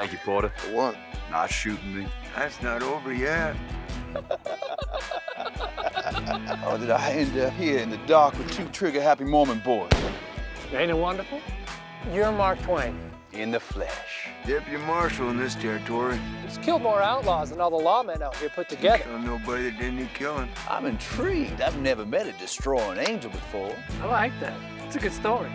Thank you, Porter. For what? Not shooting me. That's not over yet. Or did I end up here in the dark with two trigger happy Mormon boys? Ain't it wonderful? You're Mark Twain. In the flesh. Deputy Marshal in this territory. He's killed more outlaws than all the lawmen out here put together. He killed nobody that didn't need killing. I'm intrigued. I've never met a destroying angel before. I like that. It's a good story.